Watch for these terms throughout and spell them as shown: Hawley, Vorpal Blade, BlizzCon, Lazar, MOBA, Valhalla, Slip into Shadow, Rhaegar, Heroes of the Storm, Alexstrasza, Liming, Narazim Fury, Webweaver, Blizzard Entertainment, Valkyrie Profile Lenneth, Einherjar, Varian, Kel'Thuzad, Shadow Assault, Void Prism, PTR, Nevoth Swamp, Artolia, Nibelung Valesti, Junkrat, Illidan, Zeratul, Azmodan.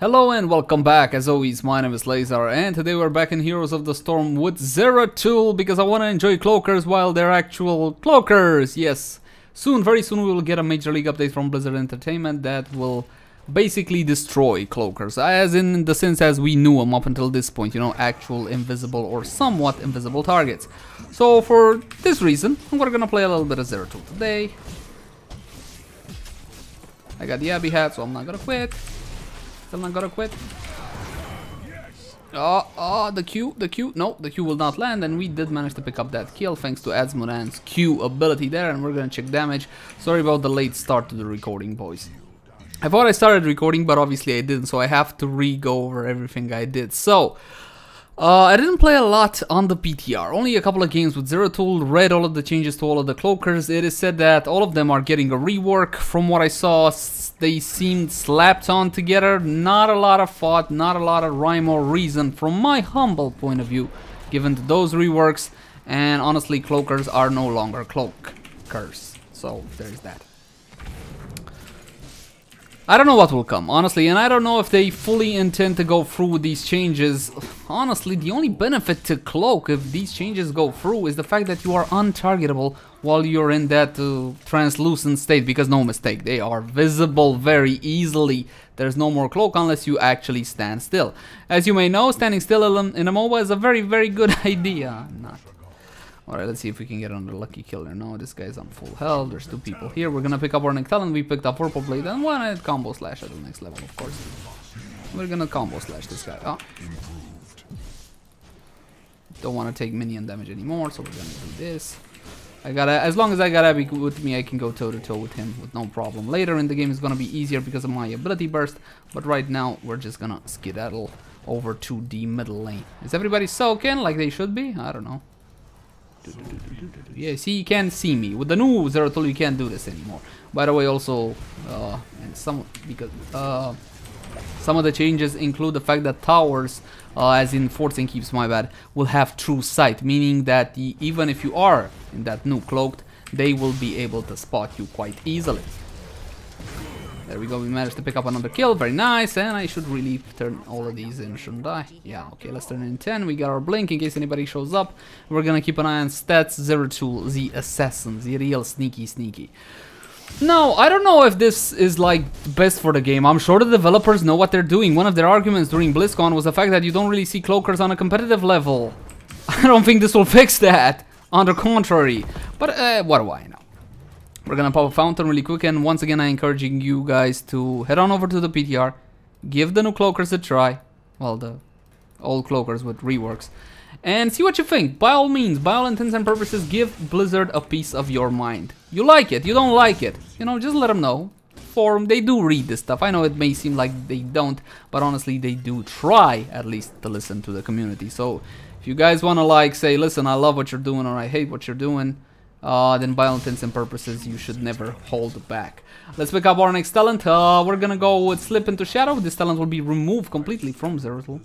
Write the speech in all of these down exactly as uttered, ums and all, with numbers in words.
Hello and welcome back. As always, my name is Lazar and today we're back in Heroes of the Storm with Zeratul because I want to enjoy cloakers while they're actual cloakers. Yes, soon, very soon we will get a major league update from Blizzard Entertainment that will basically destroy cloakers, as in the sense as we knew them up until this point, you know, actual invisible or somewhat invisible targets. So for this reason, we're gonna play a little bit of Zeratul today. I got the Abbey hat, so I'm not gonna quit. Still not gonna quit. Oh, oh, the Q, the Q. No, the Q will not land, and we did manage to pick up that kill thanks to Azmodan's Q ability there, and we're gonna check damage. Sorry about the late start to the recording, boys. I thought I started recording, but obviously I didn't, so I have to re-go over everything I did. So, uh, I didn't play a lot on the P T R, only a couple of games with Zeratul, read all of the changes to all of the cloakers. It is said that all of them are getting a rework. From what I saw, they seemed slapped on together, not a lot of thought, not a lot of rhyme or reason from my humble point of view, given to those reworks, and honestly cloakers are no longer cloakers, so there's that. I don't know what will come, honestly, and I don't know if they fully intend to go through with these changes. Honestly, the only benefit to cloak if these changes go through is the fact that you are untargetable while you're in that uh, translucent state, because no mistake, they are visible very easily. There's no more cloak unless you actually stand still. As you may know, standing still in a MOBA is a very, very good idea. Not. Alright, let's see if we can get another lucky killer. No, this guy's on full health. There's two people here. We're gonna pick up our next talent. We picked up Vorpal Blade and one at combo slash at the next level, of course. We're gonna combo slash this guy. Oh. Don't wanna take minion damage anymore, so we're gonna do this. I gotta, as long as I got Abby with me, I can go toe to toe with him with no problem. Later in the game, it's gonna be easier because of my ability burst, but right now, we're just gonna skedaddle over to the middle lane. Is everybody soaking like they should be? I don't know. Yeah, see, you can't see me. With the new Zeratul, you can't do this anymore. By the way, also, uh, and some because uh, some of the changes include the fact that towers, uh, as in forts and keeps, my bad, will have true sight, meaning that the, even if you are in that new cloaked, they will be able to spot you quite easily. There we go. We managed to pick up another kill. Very nice. And I should really turn all of these in, shouldn't I? Yeah, okay, let's turn in ten. We got our blink in case anybody shows up. We're gonna keep an eye on stats. Zeratul, the assassin, the real sneaky sneaky. Now, I don't know if this is like best for the game. I'm sure the developers know what they're doing. One of their arguments during BlizzCon was the fact that you don't really see cloakers on a competitive level. I don't think this will fix that. On the contrary. But uh, what do I know? We're gonna pop a fountain really quick, and once again I'm encouraging you guys to head on over to the P T R, give the new cloakers a try, well, the old cloakers with reworks, and see what you think. By all means, by all intents and purposes, give Blizzard a piece of your mind. You like it, you don't like it, you know, just let them know. Forum, they do read this stuff. I know it may seem like they don't, but honestly they do try at least to listen to the community. So if you guys wanna like say, listen, I love what you're doing or I hate what you're doing, Uh, then by all intents and purposes you should never hold back. Let's pick up our next talent. Uh, we're gonna go with Slip into Shadow. This talent will be removed completely from Zeratul.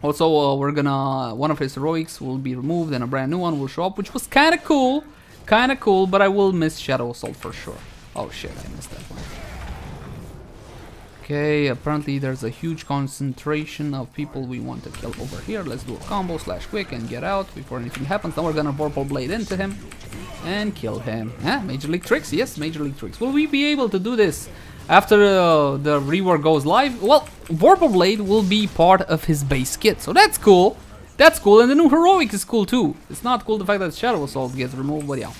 Also, uh, we're gonna, one of his heroics will be removed and a brand new one will show up, which was kinda cool, kinda cool, but I will miss Shadow Assault for sure. Oh shit, I missed that one. Okay, apparently there's a huge concentration of people we want to kill over here. Let's do a combo slash quick and get out before anything happens. Now we're gonna Vorpal Blade into him and kill him. Huh? Major League tricks? Yes, Major League tricks. Will we be able to do this after uh, the rework goes live? Well, Vorpal Blade will be part of his base kit, so that's cool. That's cool, and the new heroic is cool too. It's not cool the fact that Shadow Assault gets removed, but yeah.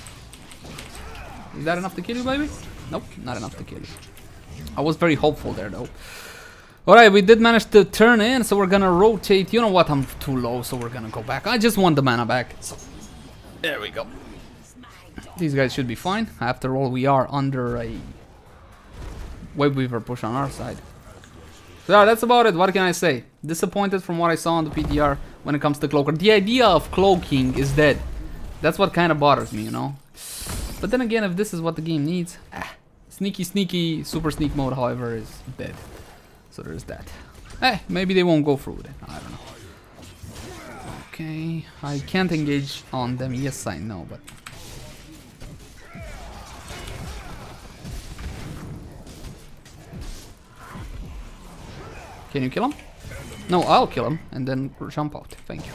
Is that enough to kill you, baby? Nope, not enough to kill you. I was very hopeful there, though. Alright, we did manage to turn in, so we're gonna rotate. You know what? I'm too low, so we're gonna go back. I just want the mana back. So there we go. These guys should be fine. After all, we are under a Webweaver push on our side. So that's about it. What can I say? Disappointed from what I saw on the P T R when it comes to cloaker. The idea of cloaking is dead. That's what kind of bothers me, you know? But then again, if this is what the game needs... Ah. Sneaky, sneaky, super sneak mode, however, is dead. So there's that. Hey, maybe they won't go through with it. I don't know. Okay, I can't engage on them. Yes, I know, but... Can you kill him? No, I'll kill him and then jump out. Thank you.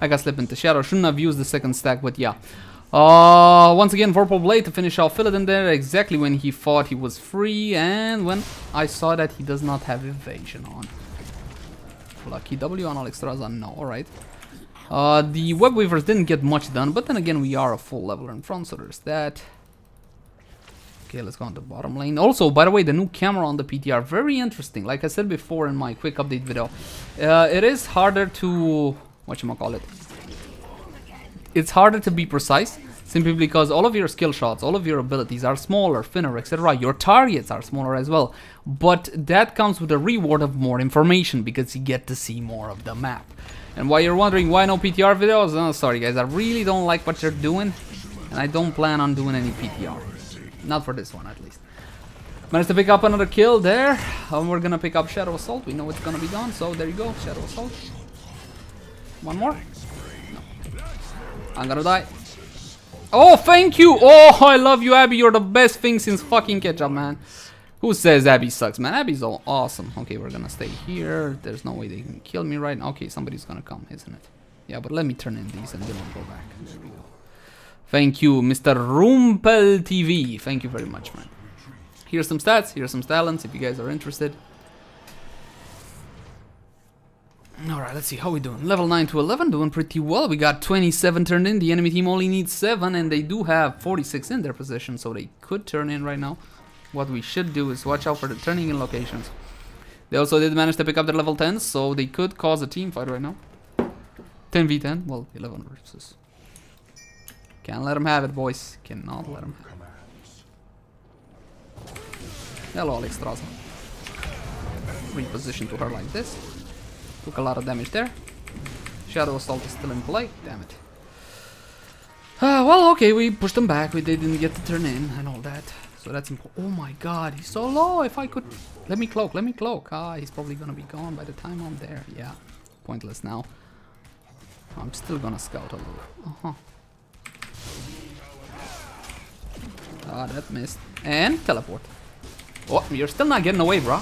I got Slip into Shadow. Shouldn't have used the second stack, but yeah. Uh, once again, Vorpal Blade to finish off Illidan there, exactly when he thought he was free, and when I saw that he does not have evasion on. Lucky W on Alexstrasza, no, alright. Uh, the Webweavers didn't get much done, but then again, we are a full leveler in front, so there's that. Okay, let's go on the bottom lane. Also, by the way, the new camera on the P T R, very interesting. Like I said before in my quick update video, uh, it is harder to... whatchamacallit? It's harder to be precise, simply because all of your skill shots, all of your abilities are smaller, thinner, et cetera. Your targets are smaller as well, but that comes with a reward of more information, because you get to see more of the map. And while you're wondering why no P T R videos, oh, sorry guys, I really don't like what you're doing, and I don't plan on doing any P T R. Not for this one, at least. Managed to pick up another kill there, and we're gonna pick up Shadow Assault. We know it's gonna be gone, so there you go, Shadow Assault. One more. I'm gonna die. Oh, thank you. Oh, I love you, Abby. You're the best thing since fucking ketchup, man. Who says Abby sucks, man? Abby's all awesome. Okay, we're gonna stay here. There's no way they can kill me right now. Okay, somebody's gonna come, isn't it? Yeah, but let me turn in these and then we'll go back. There we go. Thank you, Mister Rumpel T V. Thank you very much, man. Here's some stats. Here's some talents if you guys are interested. Alright, let's see how we doing. Level nine to eleven, doing pretty well. We got twenty-seven turned in. The enemy team only needs seven, and they do have forty-six in their possession, so they could turn in right now. What we should do is watch out for the turning in locations. They also did manage to pick up their level tens, so they could cause a team fight right now. ten v ten, well, eleven versus. Can't let them have it, boys. Cannot let them have it. Hello, Alexstrasza. Reposition to her like this. Took a lot of damage there. Shadow Assault is still in play. Damn it. Uh, well, okay, we pushed them back. We didn't get to turn in and all that. So that's important. Oh my god, he's so low. If I could... Let me cloak, let me cloak. Ah, he's probably gonna be gone by the time I'm there. Yeah, pointless now. I'm still gonna scout a little. Uh-huh. Ah, that missed. And teleport. Oh, you're still not getting away, bro.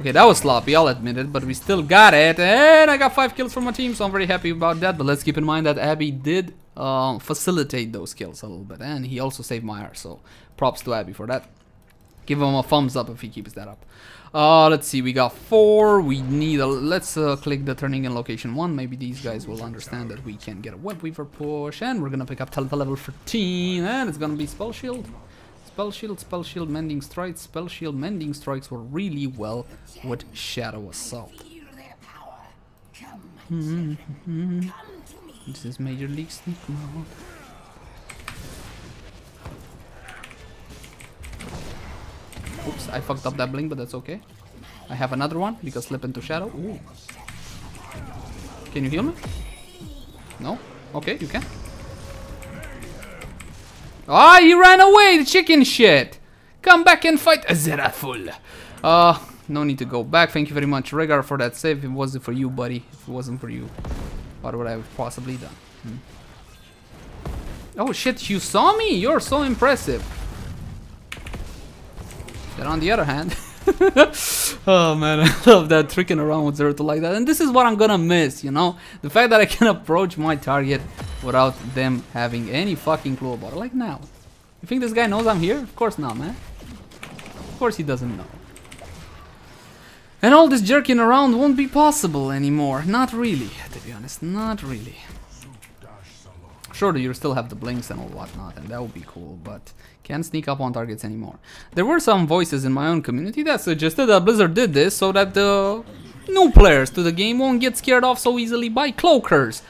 Okay, that was sloppy, I'll admit it, but we still got it, and I got five kills from my team, so I'm very happy about that, but let's keep in mind that Abby did uh, facilitate those kills a little bit, and he also saved my arse, so props to Abby for that. Give him a thumbs up if he keeps that up. Uh, let's see, we got four, we need a, let's uh, click the turning in location one, maybe these guys will understand that we can get a Webweaver push, and we're gonna pick up Talenta level thirteen, and it's gonna be Spell Shield. Spell Shield, Spell Shield, Mending Strikes, Spell Shield, Mending Strikes were really well with Shadow Assault. Mm-hmm. This is Major League Sneak mode. Oops, I fucked up that blink, but that's okay. I have another one because Slip into Shadow. Ooh. Can you heal me? No? Okay, you can. Ah, oh, he ran away, the chicken shit! Come back and fight Zeratul! Uh, no need to go back, thank you very much, Rhaegar, for that save. If it wasn't for you, buddy, if it wasn't for you, what would I have possibly done? Hmm. Oh shit, you saw me? You're so impressive! Then on the other hand... Oh man, I love that, tricking around with Zeratul like that, and this is what I'm gonna miss, you know? The fact that I can approach my target without them having any fucking clue about it, like now. You think this guy knows I'm here? Of course not, man. Of course he doesn't know. And all this jerking around won't be possible anymore, not really, to be honest, not really. Sure, you still have the blinks and all whatnot, and that would be cool, but can't sneak up on targets anymore. There were some voices in my own community that suggested that Blizzard did this so that the new players to the game won't get scared off so easily by cloakers.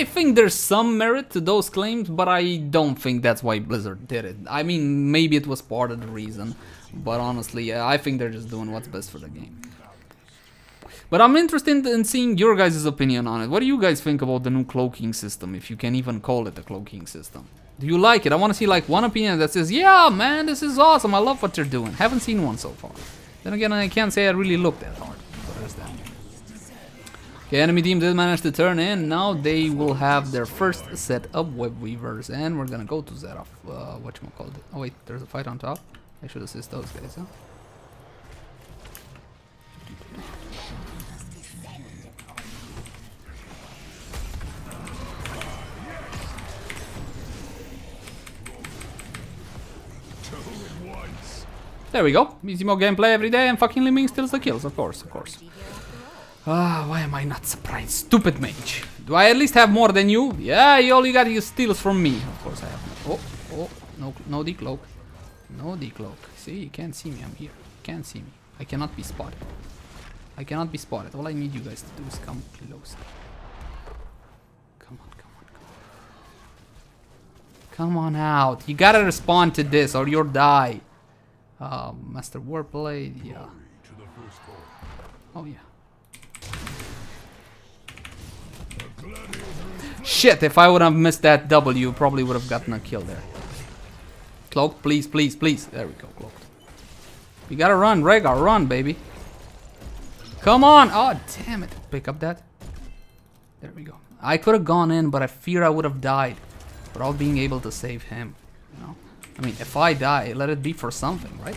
I think there's some merit to those claims, but I don't think that's why Blizzard did it. I mean, maybe it was part of the reason, but honestly, I think they're just doing what's best for the game. But I'm interested in seeing your guys' opinion on it. What do you guys think about the new cloaking system, if you can even call it a cloaking system? Do you like it? I want to see like one opinion that says, yeah, man, this is awesome, I love what you're doing. Haven't seen one so far. Then again, I can't say I really looked that hard. So there's that. Okay, enemy team did manage to turn in. Now they will have their first set of Webweavers. And we're gonna go to Zeratul. Uh, whatchamacallit. Oh wait, there's a fight on top. I should assist those guys, huh? There we go. Easy more gameplay every day, and fucking Liming steals the kills, of course, of course. Ah, why am I not surprised? Stupid mage. Do I at least have more than you? Yeah, you only got your steals from me. Of course I have. Oh, oh, no, no decloak. No decloak. See, you can't see me. I'm here. You can't see me. I cannot be spotted. I cannot be spotted. All I need you guys to do is come close. Come on, come on, come on. Come on out. You gotta respond to this or you'll die. Uh, Master Warblade, yeah. Oh, yeah. Shit, if I would have missed that W, probably would have gotten a kill there. Cloaked, please, please, please. There we go, cloaked. We gotta run, Rhaegar, run, baby. Come on! Oh, damn it. Pick up that. There we go. I could have gone in, but I fear I would have died without being able to save him, you know? I mean, if I die, let it be for something, right?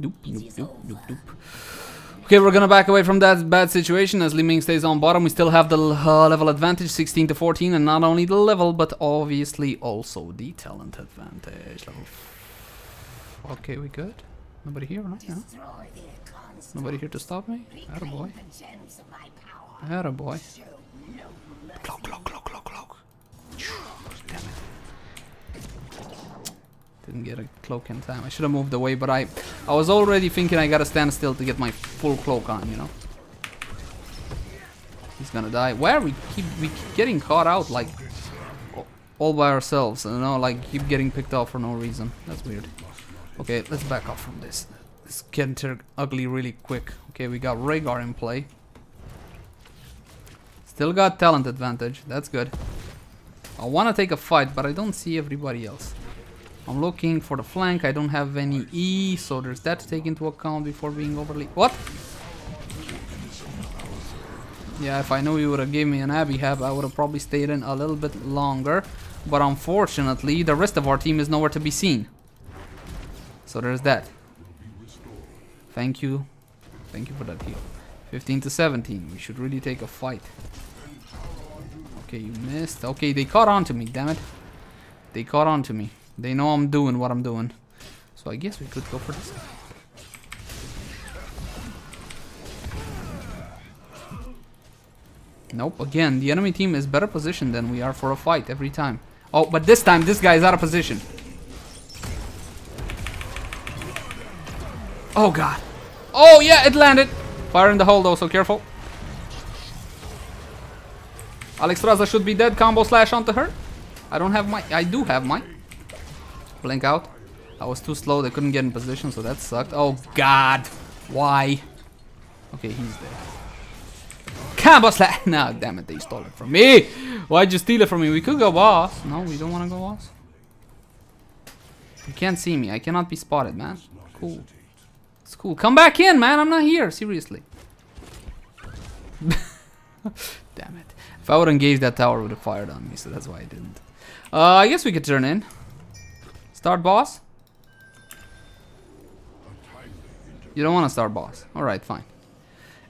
Doop, doop, doop, doop, doop. Okay, we're gonna back away from that bad situation as Liming stays on bottom. We still have the uh, level advantage, sixteen to fourteen, and not only the level, but obviously also the talent advantage. Level. Okay, we good? Nobody here, right? No? Nobody here to stop me? Attaboy. Attaboy. Cloak, cloak, cloak, cloak, cloak. Damn it. Didn't get a cloak in time. I should have moved away, but I... I was already thinking I gotta stand still to get my full cloak on, you know? He's gonna die. Why are we keep, we keep getting caught out, like... all by ourselves, you know? Like, keep getting picked off for no reason. That's weird. Okay, let's back off from this. This can turn ugly really quick. Okay, we got Rhaegar in play. Still got talent advantage. That's good. I want to take a fight, but I don't see everybody else. I'm looking for the flank. I don't have any E, so there's that to take into account before being overly... What? Yeah, if I knew you would have given me an Abbey Hab, I would have probably stayed in a little bit longer. But unfortunately, the rest of our team is nowhere to be seen. So there's that. Thank you. Thank you for that heal. fifteen to seventeen. We should really take a fight. Okay, you missed. Okay, they caught on to me, damn it. They caught on to me. They know I'm doing what I'm doing. So I guess we could go for this. Nope, again, the enemy team is better positioned than we are for a fight every time. Oh, but this time this guy is out of position. Oh god. Oh yeah, it landed. Fire in the hole though, so careful. Alexstrasza should be dead. Combo slash onto her. I don't have my... I do have my... Blink out. I was too slow. They couldn't get in position, so that sucked. Oh god. Why? Okay, he's dead. Combo slash... No, damn it. They stole it from me. Why'd you steal it from me? We could go boss. No, we don't want to go boss. You can't see me. I cannot be spotted, man. Cool. It's cool. Come back in, man. I'm not here. Seriously. Damn it. If I would engage that tower, it would have fired on me, so that's why I didn't. Uh, I guess we could turn in. Start boss? You don't want to start boss. Alright, fine.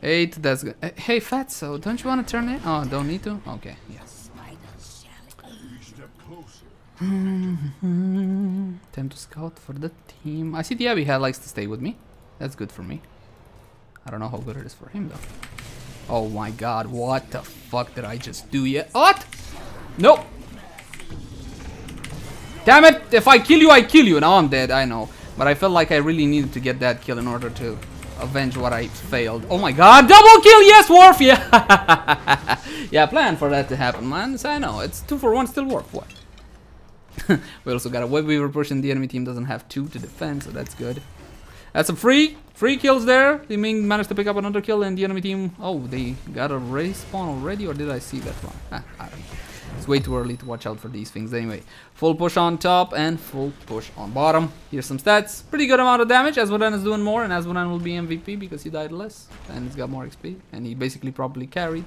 Eight, that's good. Hey, Fatso, don't you want to turn in? Oh, don't need to? Okay, yes. Time to scout for the team. I see the Abbey Hat likes to stay with me. That's good for me. I don't know how good it is for him though. Oh my god, what the fuck did I just do yet? What? Nope. Damn it, if I kill you, I kill you. Now I'm dead, I know. But I felt like I really needed to get that kill in order to avenge what I failed. Oh my god, double kill, yes, Worf, yeah. Yeah, I planned for that to happen, man. So I know, it's two for one, still Worf, what? We also got a Webweaver push and the enemy team doesn't have two to defend, so that's good. That's a free, free kills there. Liming managed to pick up another kill and the enemy team, oh, they got a respawn already, or did I see that one? Ah, I don't know. It's way too early to watch out for these things anyway. Full push on top and full push on bottom. Here's some stats. Pretty good amount of damage. Azmodan is doing more and Azmodan will be M V P because he died less and he's got more X P and he basically probably carried.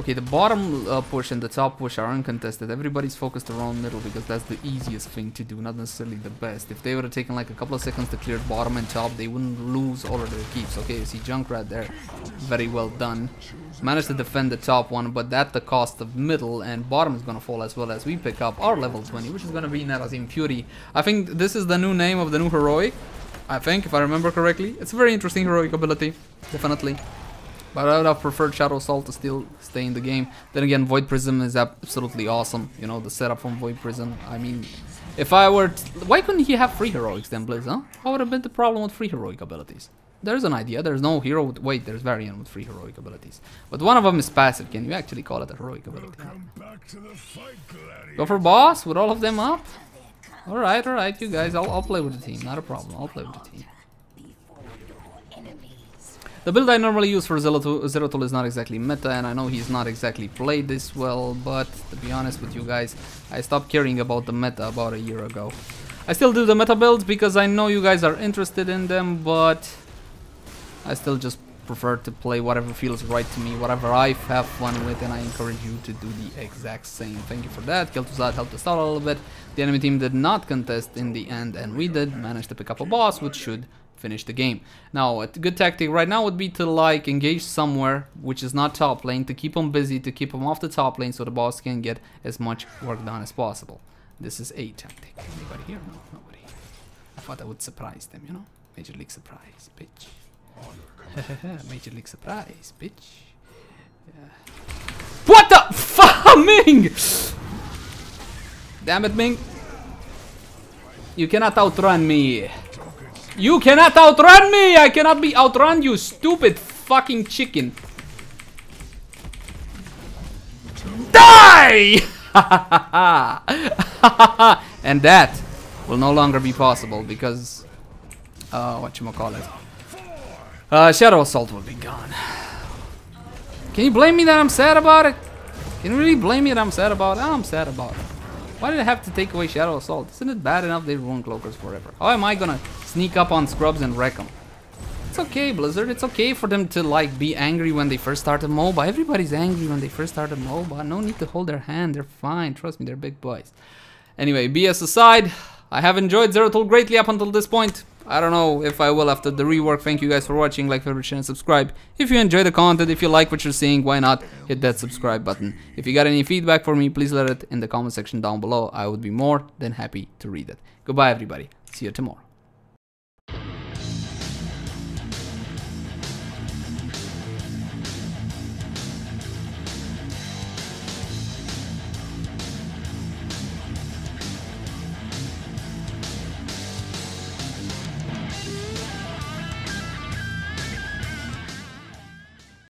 Okay, the bottom uh, push and the top push are uncontested. Everybody's focused around middle because that's the easiest thing to do, not necessarily the best. If they would have taken like a couple of seconds to clear bottom and top, they wouldn't lose all of their keeps. Okay, you see Junkrat there. Very well done. Managed to defend the top one, but at the cost of middle, and bottom is going to fall as well as we pick up our level twenty, which is going to be Narazim Fury. I think this is the new name of the new heroic, I think, if I remember correctly. It's a very interesting heroic ability, definitely. But I would have preferred Shadow Assault to still stay in the game. Then again, Void Prism is absolutely awesome. You know, the setup from Void Prism. I mean, if I were... Why couldn't he have free heroics then, Blizz, huh? What would have been the problem with free heroic abilities? There's an idea. There's no hero with... Wait, there's Varian with free heroic abilities. But one of them is passive. Can you actually call it a heroic ability? Back to the fight, go for boss with all of them up? Alright, alright, you guys. I'll, I'll play with the team. Not a problem. I'll play with the team. The build I normally use for Zeratul is not exactly meta, and I know he's not exactly played this well, but to be honest with you guys, I stopped caring about the meta about a year ago. I still do the meta builds because I know you guys are interested in them, but I still just prefer to play whatever feels right to me, whatever I have fun with, and I encourage you to do the exact same. Thank you for that. Kel'Thuzad helped us out a little bit. The enemy team did not contest in the end, and we did manage to pick up a boss, which should finish the game. Now, a good tactic right now would be to like engage somewhere which is not top lane, to keep them busy, to keep them off the top lane so the boss can get as much work done as possible. This is a tactic. Anybody here? No, nobody. I thought I would surprise them, you know? Major League surprise, bitch. Major League surprise, bitch. Yeah. What the fuck, Ming? Damn it, Ming. You cannot outrun me. You cannot outrun me! I cannot be outrun, you stupid fucking chicken. Die! And that will no longer be possible because uh whatchamacallit. Uh Shadow Assault will be gone. Can you blame me that I'm sad about it? Can you really blame me that I'm sad about it? I'm sad about it. Why did I have to take away Shadow Assault? Isn't it bad enough they ruined Cloakers forever? How am I gonna sneak up on Scrubs and wreck them? It's okay, Blizzard. It's okay for them to, like, be angry when they first started MOBA. Everybody's angry when they first started MOBA. No need to hold their hand. They're fine. Trust me, they're big boys. Anyway, B S aside, I have enjoyed Zeratul greatly up until this point. I don't know if I will after the rework. Thank you guys for watching. Like, favorite, share, and subscribe. If you enjoy the content, if you like what you're seeing, why not hit that subscribe button. If you got any feedback for me, please let it in the comment section down below. I would be more than happy to read it. Goodbye, everybody. See you tomorrow.